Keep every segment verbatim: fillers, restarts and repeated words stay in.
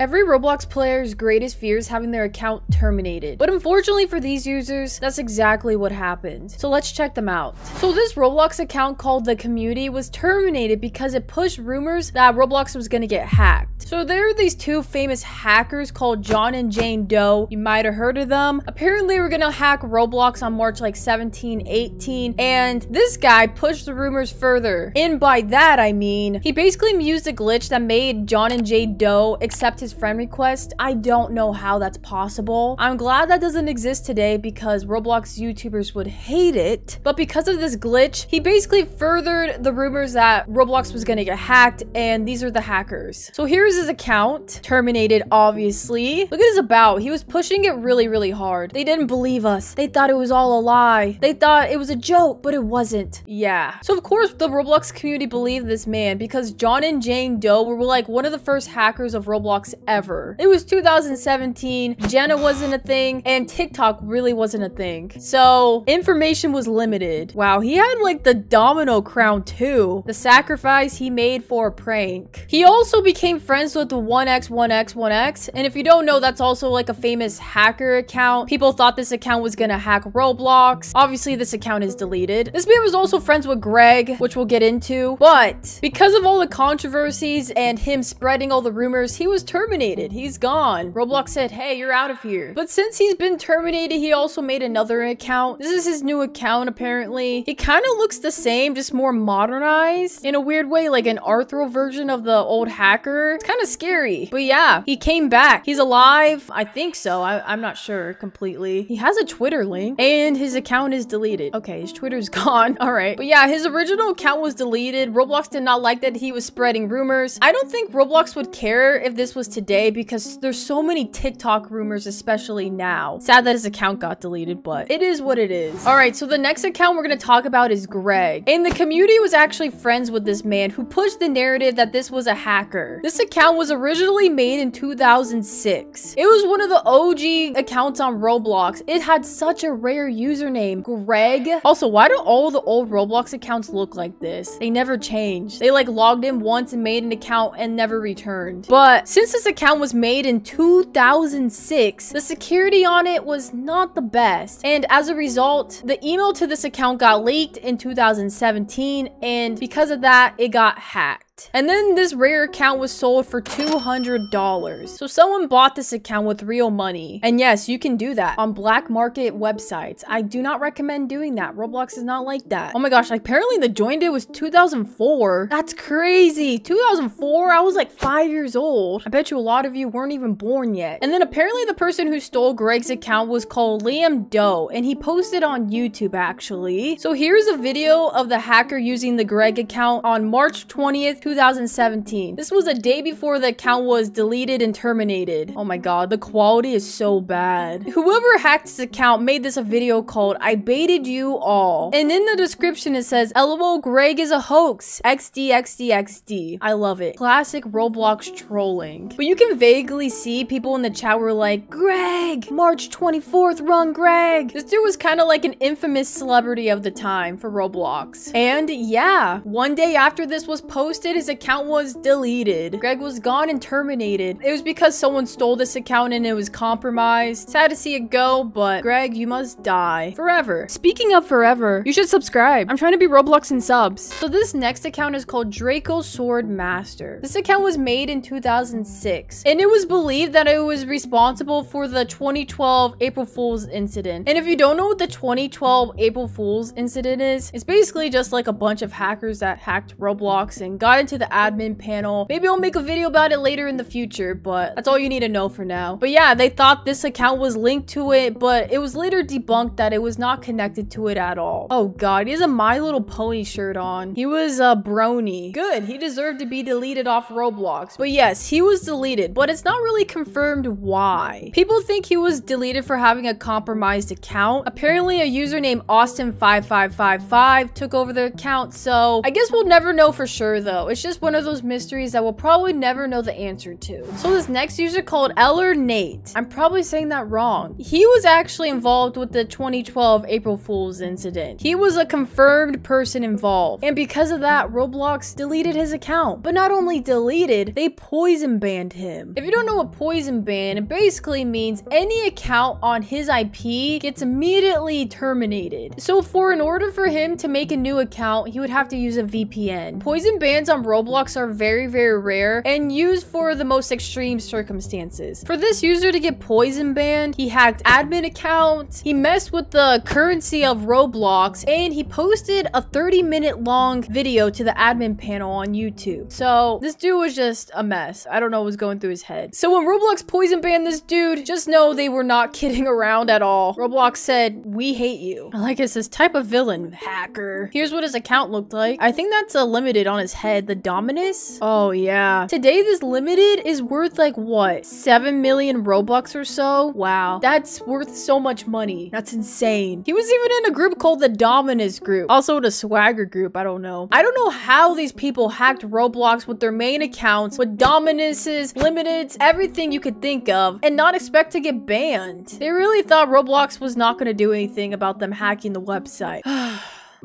Every Roblox player's greatest fear is having their account terminated, but unfortunately for these users, that's exactly what happened. So let's check them out. So this Roblox account called The Community was terminated because it pushed rumors that Roblox was gonna get hacked. So there are these two famous hackers called John and Jane Doe. You might have heard of them. Apparently, we're gonna hack Roblox on March like seventeenth, eighteenth, and this guy pushed the rumors further. And by that I mean he basically used a glitch that made John and Jane Doe accept his friend request. I don't know how that's possible. I'm glad that doesn't exist today because Roblox YouTubers would hate it. But because of this glitch, he basically furthered the rumors that Roblox was gonna get hacked, and these are the hackers. So here's his account, terminated obviously. Look at his about. He was pushing it really, really hard. They didn't believe us. They thought it was all a lie. They thought it was a joke, but it wasn't. Yeah. So of course the Roblox community believed this man because John and Jane Doe were like one of the first hackers of Roblox ever. It was two thousand seventeen, Jenna wasn't a thing, and TikTok really wasn't a thing. So information was limited. Wow, he had like the domino crown too. The sacrifice he made for a prank. He also became friends with the one x one x one x, and if you don't know, that's also like a famous hacker account. People thought this account was gonna hack Roblox. Obviously, this account is deleted. This man was also friends with Greg, which we'll get into, but because of all the controversies and him spreading all the rumors, he was turned terminated. He's gone. Roblox said, hey, you're out of here. But since he's been terminated, he also made another account. This is his new account, apparently. It kind of looks the same, just more modernized in a weird way, like an Arthur version of the old hacker. It's kind of scary. But yeah, he came back. He's alive. I think so. I I'm not sure completely. He has a Twitter link and his account is deleted. Okay, his Twitter's gone. All right. But yeah, his original account was deleted. Roblox did not like that he was spreading rumors. I don't think Roblox would care if this was today because there's so many TikTok rumors, especially now. Sad that his account got deleted, but it is what it is. All right, so the next account we're gonna talk about is Greg. And the community was actually friends with this man who pushed the narrative that this was a hacker. This account was originally made in two thousand six. It was one of the O G accounts on Roblox. It had such a rare username, Greg. Also, why do all the old Roblox accounts look like this? They never changed. They like logged in once and made an account and never returned. But since this account was made in two thousand six, the security on it was not the best, and as a result the email to this account got leaked in two thousand seventeen, and because of that it got hacked. And then this rare account was sold for two hundred dollars. So someone bought this account with real money. And yes, you can do that on black market websites. I do not recommend doing that. Roblox is not like that. Oh my gosh, apparently the join date was two thousand four. That's crazy. two thousand four? I was like five years old. I bet you a lot of you weren't even born yet. And then apparently the person who stole Greg's account was called Liam Doe, and he posted on YouTube actually. So here's a video of the hacker using the Greg account on March twentieth, two thousand seventeen. This was a day before the account was deleted and terminated. Oh my god, the quality is so bad. Whoever hacked this account made this a video called I Baited You All. And in the description it says, L O L Greg is a hoax. X D X D X D. I love it. Classic Roblox trolling. But you can vaguely see people in the chat were like, Greg! March twenty-fourth, run Greg! This dude was kind of like an infamous celebrity of the time for Roblox. And yeah, one day after this was posted, his account was deleted. Greg was gone and terminated. It was because someone stole this account and it was compromised. Sad to see it go, but Greg, you must die forever. Speaking of forever, you should subscribe. I'm trying to be Roblox and subs. So this next account is called Draco Sword Master. This account was made in two thousand six, and it was believed that it was responsible for the twenty twelve April Fool's incident. And if you don't know what the twenty twelve April Fool's incident is, it's basically just like a bunch of hackers that hacked Roblox and got into the admin panel. Maybe I'll make a video about it later in the future, but that's all you need to know for now. But yeah, they thought this account was linked to it, but it was later debunked that it was not connected to it at all. Oh god, he has a My Little Pony shirt on. He was a brony. Good, he deserved to be deleted off Roblox. But yes, he was deleted, but it's not really confirmed why. People think he was deleted for having a compromised account. Apparently a user named Austin five five five five took over their account, so I guess we'll never know for sure though. It's just one of those mysteries that we'll probably never know the answer to. So this next user called Eller Nate, I'm probably saying that wrong. He was actually involved with the twenty twelve April Fool's incident. He was a confirmed person involved. And because of that, Roblox deleted his account. But not only deleted, they poison banned him. If you don't know what poison ban, it basically means any account on his I P gets immediately terminated. So for in order for him to make a new account, he would have to use a V P N. Poison bans on Roblox are very, very rare and used for the most extreme circumstances. For this user to get poison banned, he hacked admin accounts, he messed with the currency of Roblox, and he posted a thirty minute long video to the admin panel on YouTube. So this dude was just a mess. I don't know what was going through his head. So when Roblox poison banned this dude, just know they were not kidding around at all. Roblox said, "We hate you." Like it says, type of villain, hacker. Here's what his account looked like. I think that's a limited on his head, the Dominus. Oh yeah. Today this limited is worth like what? seven million Robux or so? Wow. That's worth so much money. That's insane. He was even in a group called the Dominus group. Also the Swagger group, I don't know. I don't know how these people hacked Roblox with their main accounts, with Dominuses, limiteds, everything you could think of, and not expect to get banned. They really thought Roblox was not gonna do anything about them hacking the website.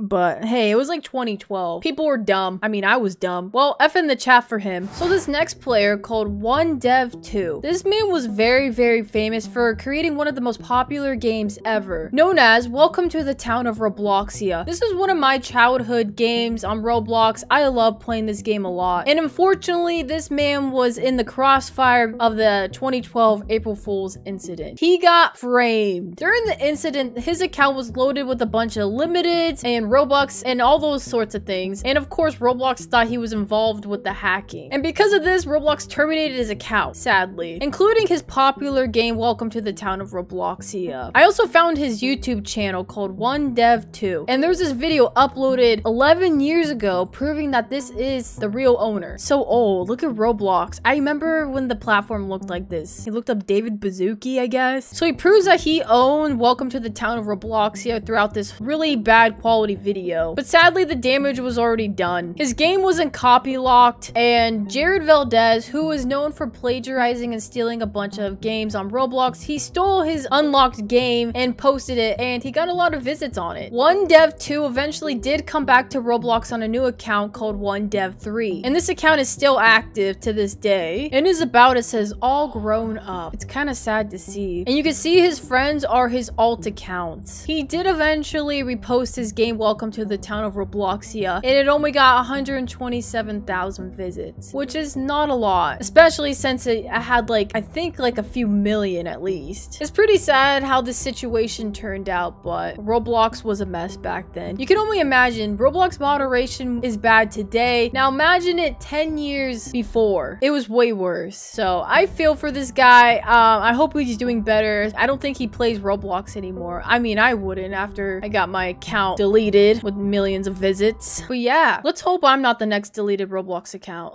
But hey, it was like twenty twelve. People were dumb. I mean, I was dumb. Well, F in the chat for him. So this next player called one dev two. This man was very, very famous for creating one of the most popular games ever, known as Welcome to the Town of Robloxia. This is one of my childhood games on Roblox. I love playing this game a lot. And unfortunately, this man was in the crossfire of the twenty twelve April Fool's incident. He got framed. During the incident, his account was loaded with a bunch of limiteds and Roblox and all those sorts of things, and of course Roblox thought he was involved with the hacking, and because of this Roblox terminated his account, sadly, including his popular game Welcome to the Town of Robloxia. I also found his YouTube channel called one dev two, and there's this video uploaded eleven years ago proving that this is the real owner. So old. Look at Roblox. I remember when the platform looked like this. He looked up David Bazooki, I guess. So he proves that he owned Welcome to the Town of Robloxia throughout this really bad quality video, but sadly the damage was already done. His game wasn't copy locked, and Jared Valdez, who was known for plagiarizing and stealing a bunch of games on Roblox, he stole his unlocked game and posted it, and he got a lot of visits on it. one dev two eventually did come back to Roblox on a new account called one dev three, and this account is still active to this day, and his about it says all grown up. It's kind of sad to see, and you can see his friends are his alt accounts. He did eventually repost his game Welcome to the Town of Robloxia, and it only got one hundred twenty-seven thousand visits, which is not a lot, especially since it had like, I think like a few million at least. It's pretty sad how this situation turned out, but Roblox was a mess back then. You can only imagine Roblox moderation is bad today. Now imagine it ten years before. It was way worse. So I feel for this guy. Um, I hope he's doing better. I don't think he plays Roblox anymore. I mean, I wouldn't after I got my account deleted with millions of visits. But yeah, let's hope I'm not the next deleted Roblox account.